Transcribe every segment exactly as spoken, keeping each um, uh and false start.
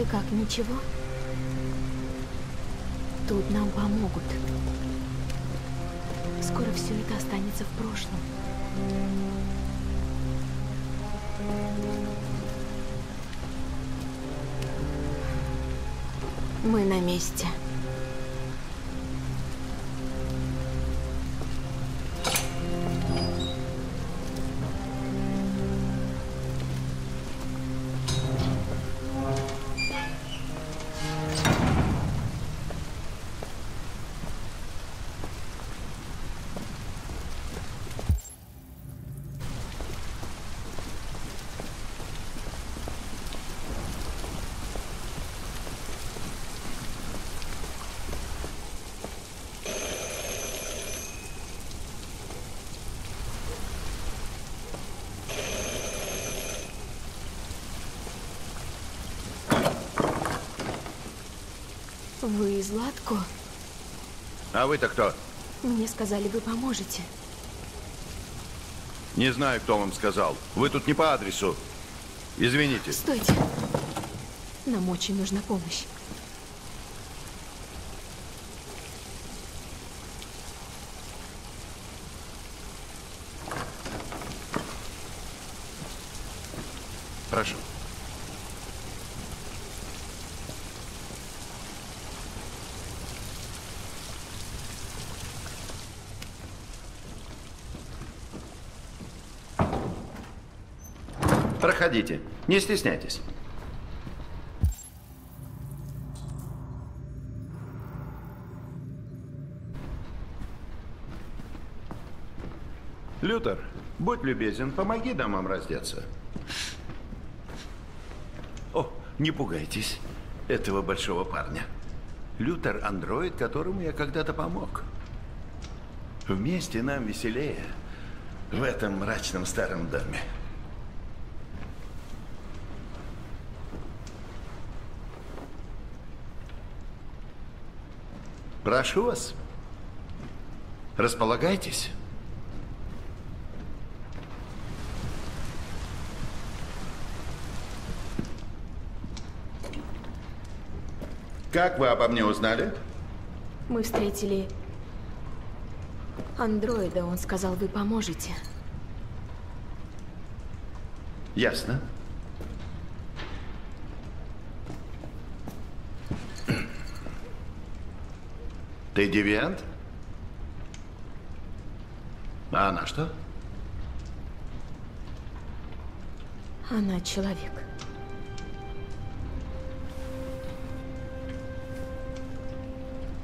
Ты как, ничего? Тут нам помогут. Скоро все это останется в прошлом. Мы на месте. Вы Златко? А вы-то кто? Мне сказали, вы поможете. Не знаю, кто вам сказал. Вы тут не по адресу. Извините. Стойте. Нам очень нужна помощь. Прошу. Проходите, не стесняйтесь. Лютер, будь любезен, помоги дамам раздеться. О, не пугайтесь этого большого парня. Лютер – андроид, которому я когда-то помог. Вместе нам веселее в этом мрачном старом доме. Прошу вас, располагайтесь. Как вы обо мне узнали? Мы встретили андроида, он сказал, вы поможете. Ясно. Ты девиант? А она что? Она человек.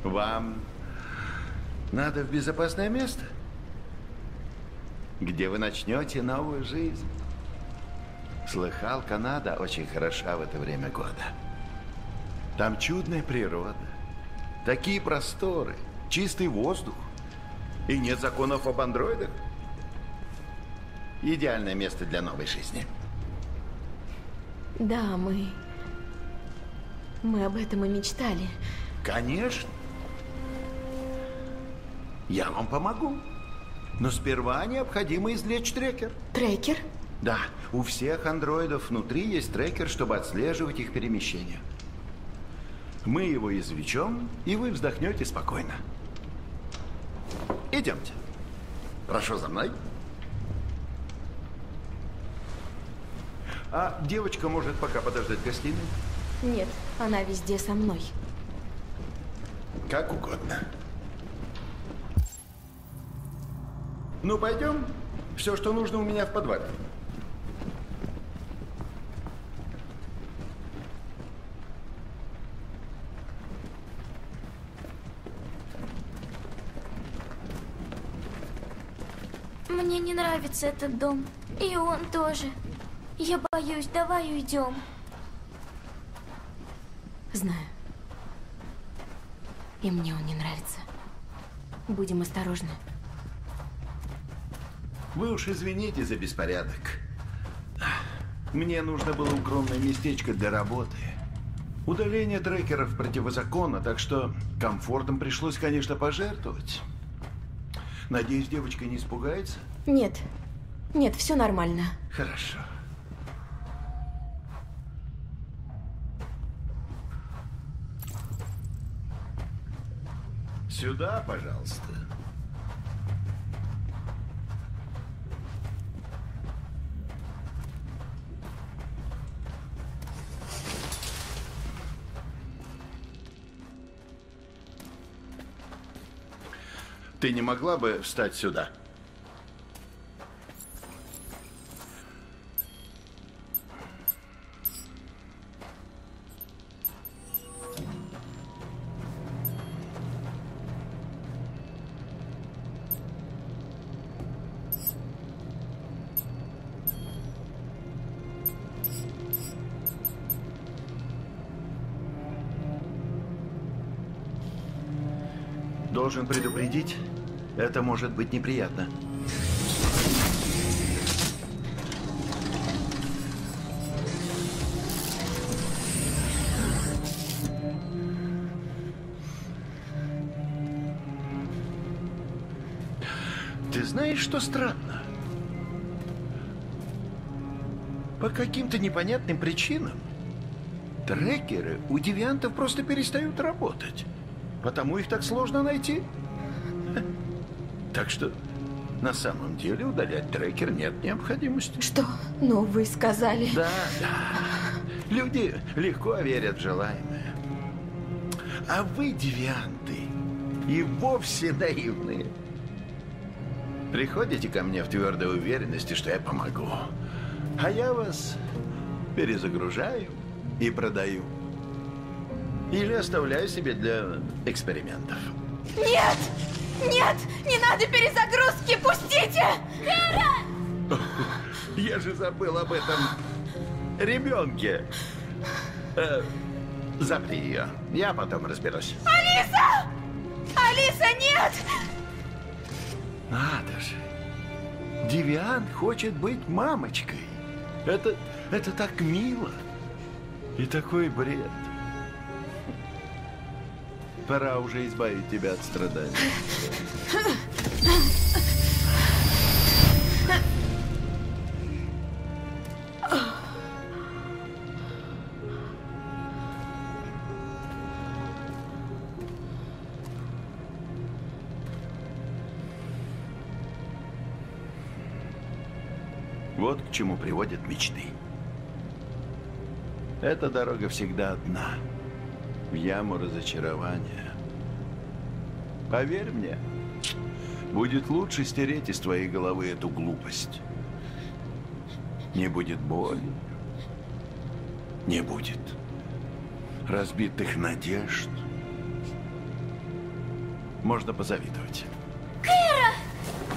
Вам надо в безопасное место, где вы начнете новую жизнь. Слыхал, Канада очень хороша в это время года. Там чудная природа. Такие просторы, чистый воздух и нет законов об андроидах. Идеальное место для новой жизни. Да, мы... мы об этом и мечтали. Конечно. Я вам помогу. Но сперва необходимо извлечь трекер. Трекер? Да. У всех андроидов внутри есть трекер, чтобы отслеживать их перемещение. Мы его извлечем, и вы вздохнете спокойно. Идемте. Прошу за мной. А девочка может пока подождать в гостиной? Нет, она везде со мной. Как угодно. Ну, пойдем. Все, что нужно, у меня в подвале. Мне не нравится этот дом. И он тоже. Я боюсь. Давай уйдем. Знаю. И мне он не нравится. Будем осторожны. Вы уж извините за беспорядок. Мне нужно было укромное местечко для работы. Удаление трекеров противозаконно, так что комфортом пришлось, конечно, пожертвовать. Надеюсь, девочка не испугается? Нет. Нет, все нормально. Хорошо. Сюда, пожалуйста. Ты не могла бы встать сюда? Должен предупредить, это может быть неприятно. Ты знаешь, что странно? По каким-то непонятным причинам трекеры у девиантов просто перестают работать. Потому их так сложно найти. Так что на самом деле удалять трекер нет необходимости. Что? Ну, вы сказали. Да, да. Люди легко верят в желаемое. А вы, девианты, и вовсе наивные. Приходите ко мне в твердой уверенности, что я помогу. А я вас перезагружаю и продаю. Или оставляю себе для экспериментов. Нет! Нет! Не надо перезагрузки! Пустите! Кара! Я же забыл об этом ребенке. Э, запри ее. Я потом разберусь. Алиса! Алиса, нет! Надо же. Девиант хочет быть мамочкой. Это, это так мило. И такой бред. Пора уже избавить тебя от страданий. Вот к чему приводят мечты. Эта дорога всегда одна. В яму разочарования. Поверь мне, будет лучше стереть из твоей головы эту глупость. Не будет боли. Не будет разбитых надежд. Можно позавидовать. Кира!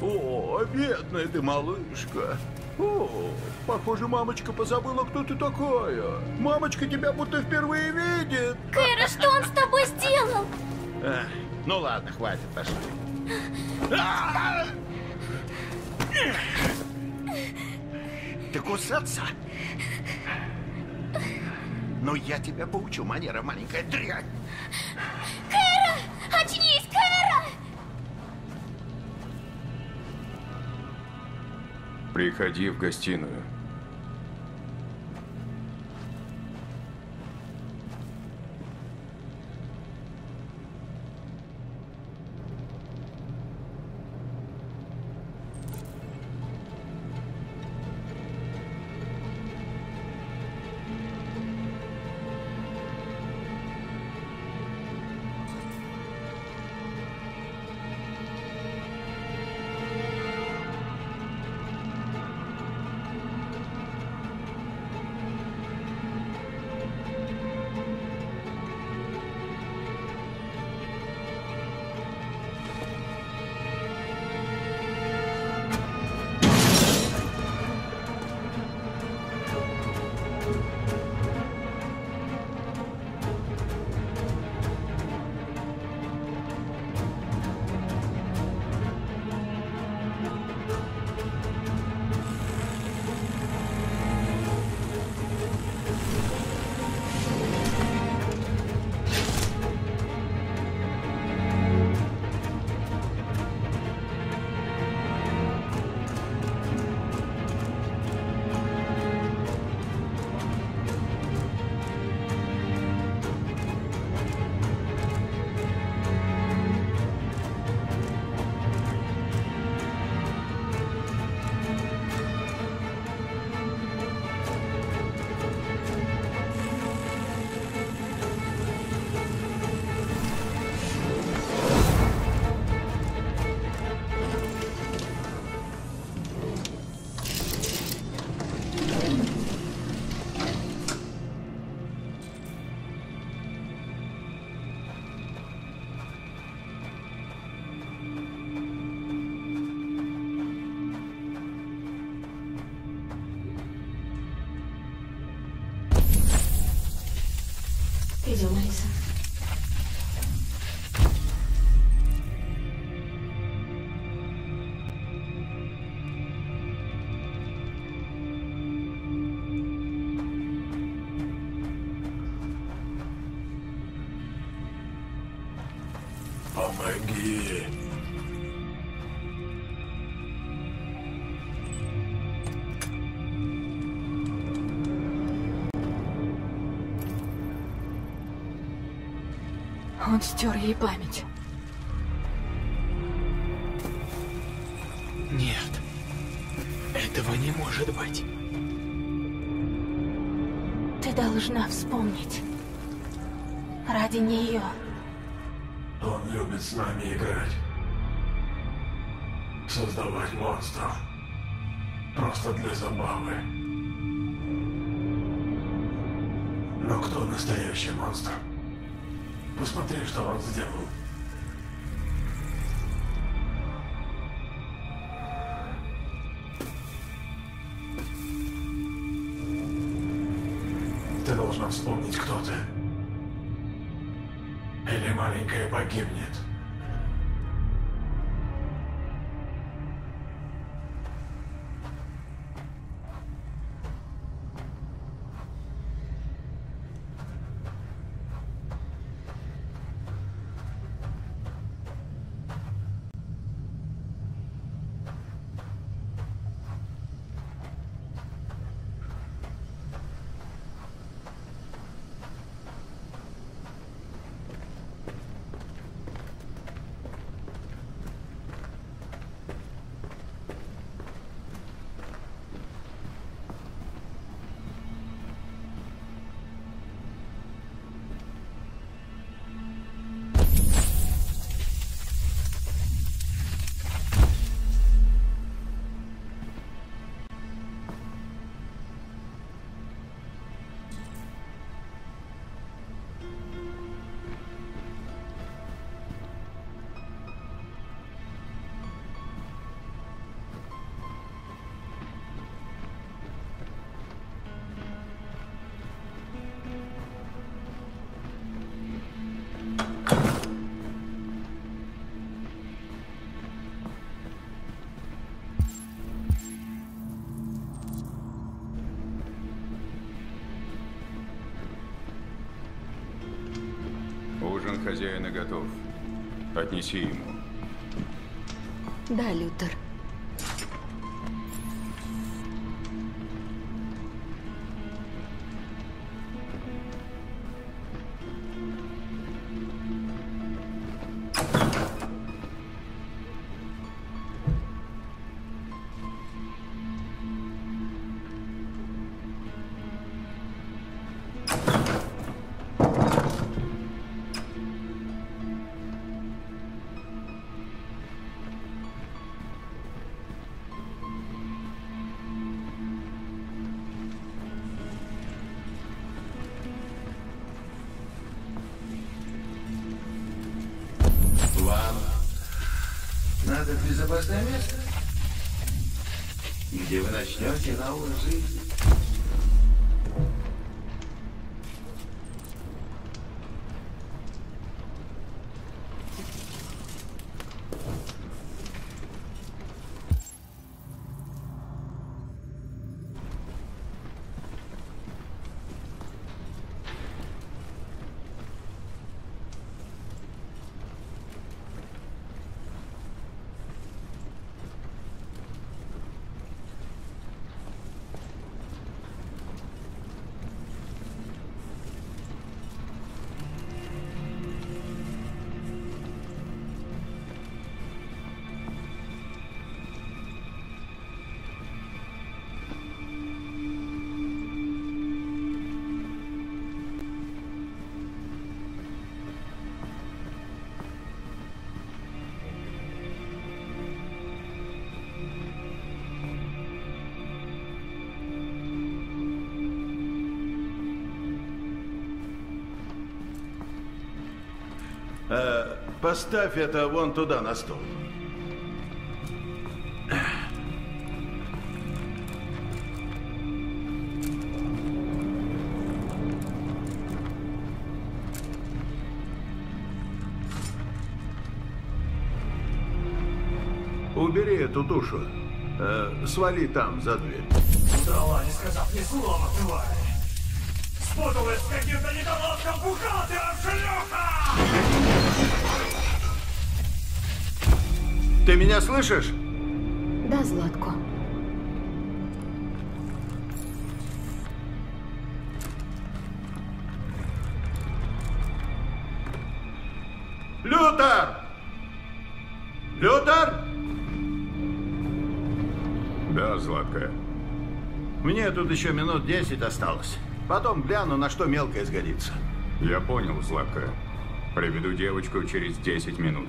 О, бедная ты малышка. О, похоже, мамочка позабыла, кто ты такая. Мамочка тебя будто впервые видит. Кэра, что он с тобой сделал? А, ну ладно, хватит, пошли. Ты кусаться? Ну я тебя поучу, манера маленькая дрянь. Кэра, очнись, Кэра! Приходи в гостиную. Пойдем, Алиса. Помоги. Он стер ей память. Нет, этого не может быть. Ты должна вспомнить. Ради нее. Он любит с нами играть. Создавать монстров. Просто для забавы. Но кто настоящий монстр? Посмотри, что он сделал. Ты должна вспомнить, кто ты. Или маленькая погибнет. Хозяина готов. Отнеси ему. Да, Лютер. Безопасное место, где вы начнете новую жизнь. Поставь это вон туда, на стол. Убери эту душу. Э, свали там, за дверь. Дала, не сказав ни слова, тварь. Спуталась с каким-то недоноском бухгалтером, шлюха! Ты меня слышишь? Да, Златко. Лютер! Лютер? Да, Златко. Мне тут еще минут десять осталось. Потом гляну, на что мелкое сгодится. Я понял, Златко. Приведу девочку через десять минут.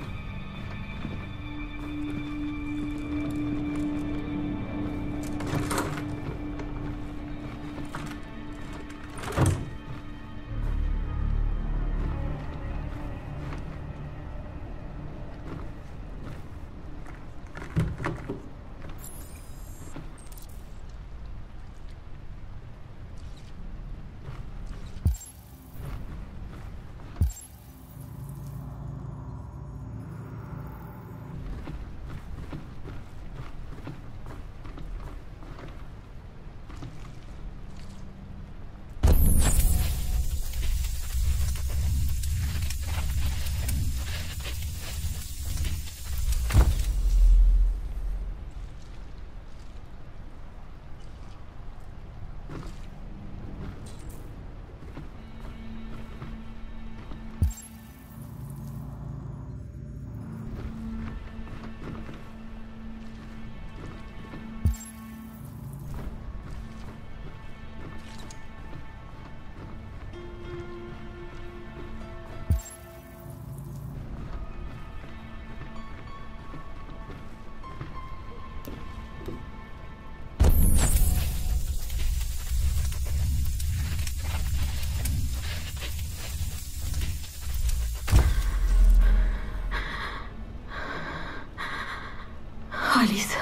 Алиса.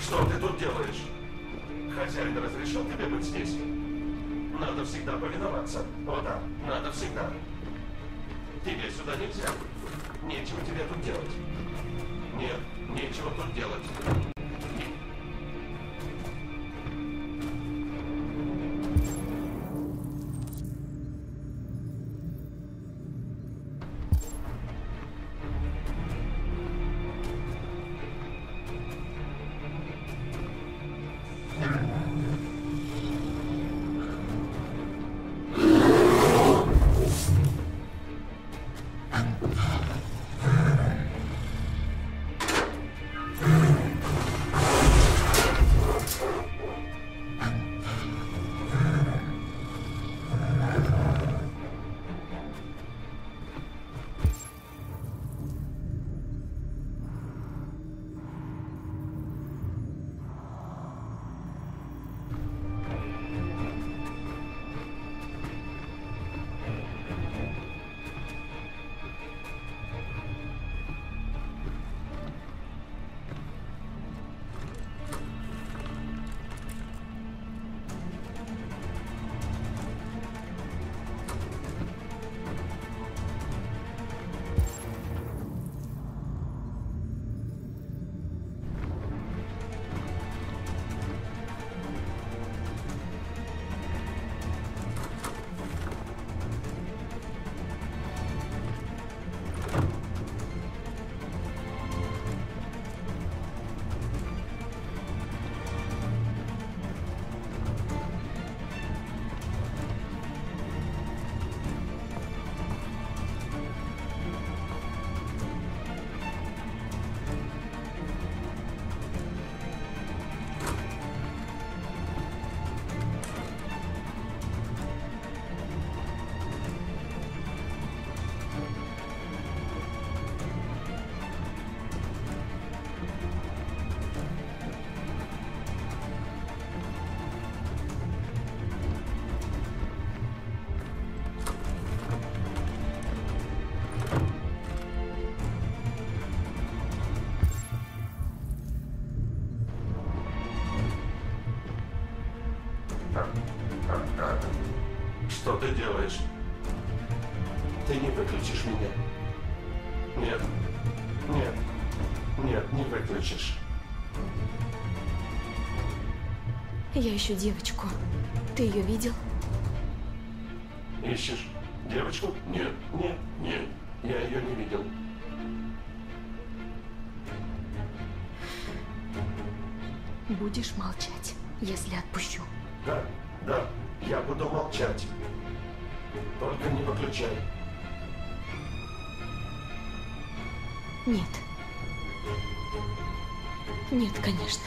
Что ты тут делаешь? Хозяин разрешил тебе быть здесь. Надо всегда повиноваться. Вот так. Надо всегда. Тебе сюда нельзя. Нечего тебе тут делать. Нет, нечего тут делать. Что ты делаешь? Ты не выключишь меня. Нет. Нет. Нет, не выключишь. Я ищу девочку. Ты ее видел? Ищешь девочку? Нет, нет, нет. Я ее не видел. Будешь молчать, если отпущу? Да, да, я буду молчать. Только не выключай. Нет. Нет, конечно.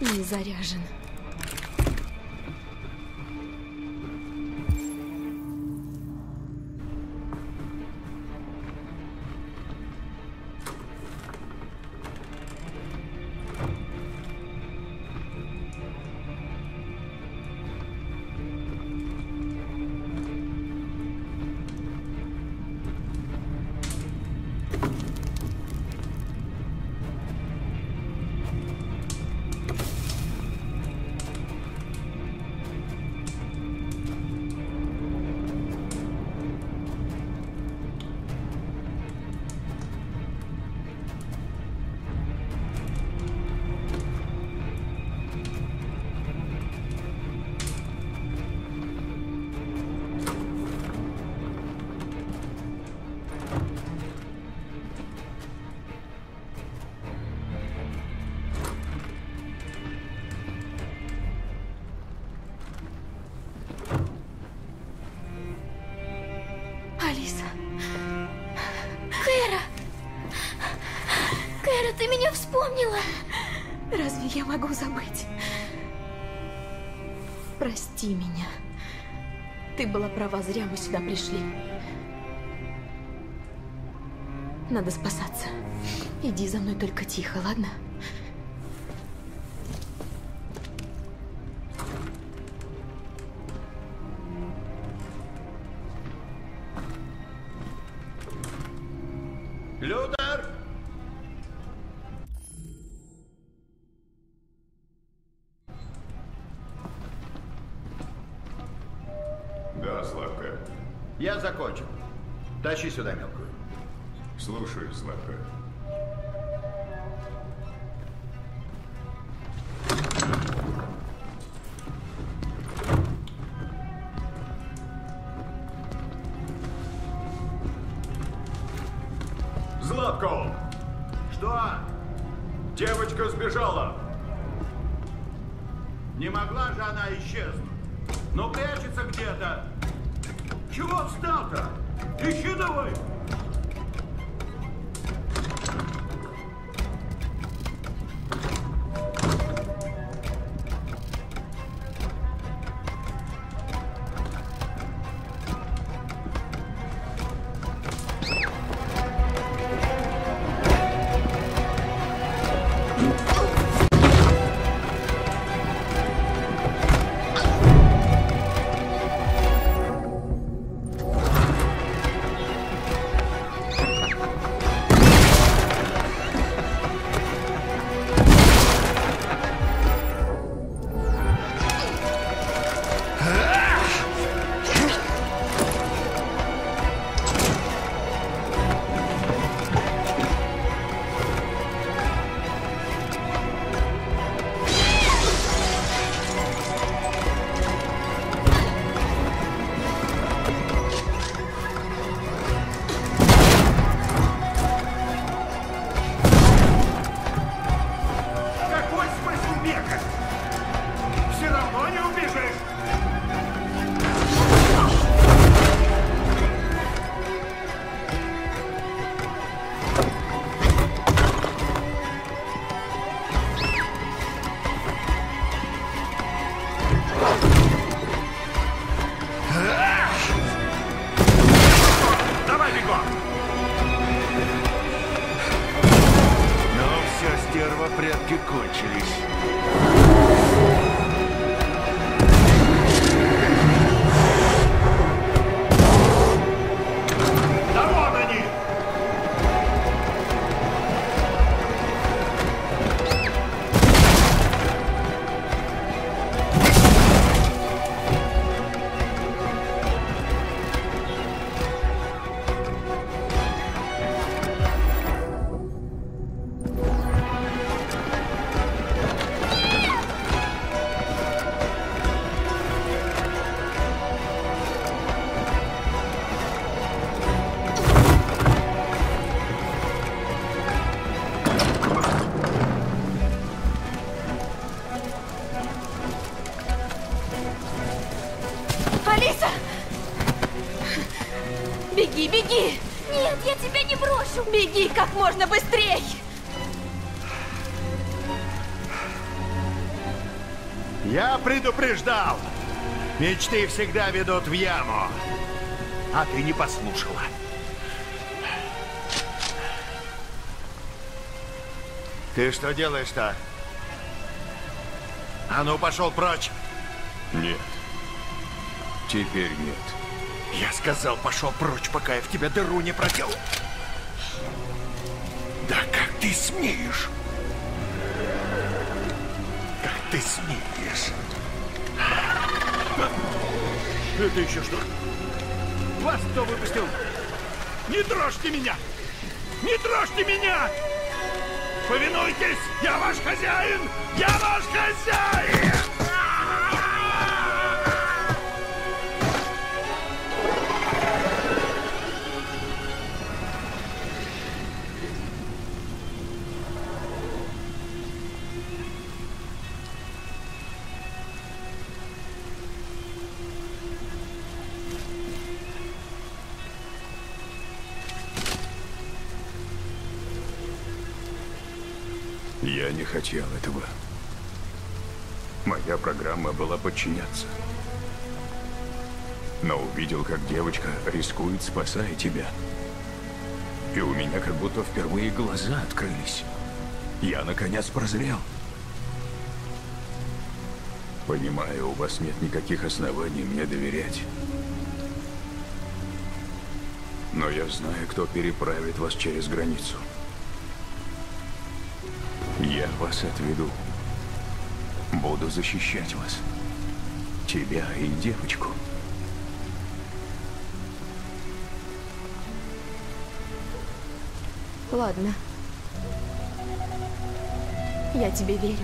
Не заряжен. Алиса. Кэра! Кэра, ты меня вспомнила! Разве я могу забыть? Прости меня. Ты была права, зря мы сюда пришли. Надо спасаться. Иди за мной только тихо, ладно? Тащи сюда мелкую. Слушаюсь, Златко. Златко! Что? Девочка сбежала. Не могла же она исчезнуть. Но прячется где-то. Чего встал-то? Ищи давай! Обрядки кончились. Да вон они! Беги как можно быстрее! Я предупреждал! Мечты всегда ведут в яму, а ты не послушала. Ты что делаешь-то? А ну, пошел прочь! Нет. Теперь нет. Я сказал, пошел прочь, пока я в тебя дыру не проделал. Да как ты смеешь? Как ты смеешь? Это еще что? Вас кто выпустил? Не трожьте меня! Не трожьте меня! Повинуйтесь! Я ваш хозяин! Я ваш хозяин! Я не хотел этого. Моя программа была подчиняться. Но увидел, как девочка рискует, спасая тебя. И у меня как будто впервые глаза открылись. Я, наконец, прозрел. Понимаю, у вас нет никаких оснований мне доверять. Но я знаю, кто переправит вас через границу. Я вас отведу. Буду защищать вас. Тебя и девочку. Ладно. Я тебе верю.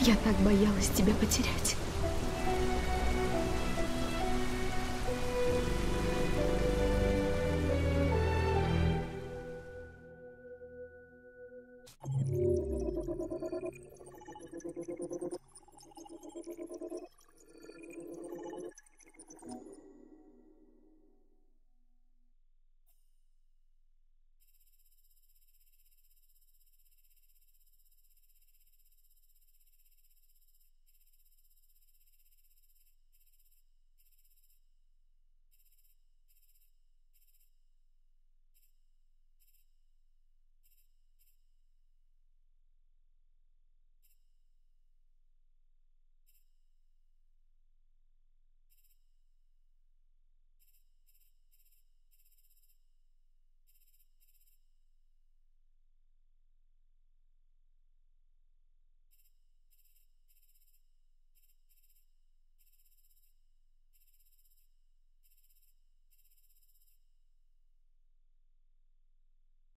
Я так боялась тебя потерять.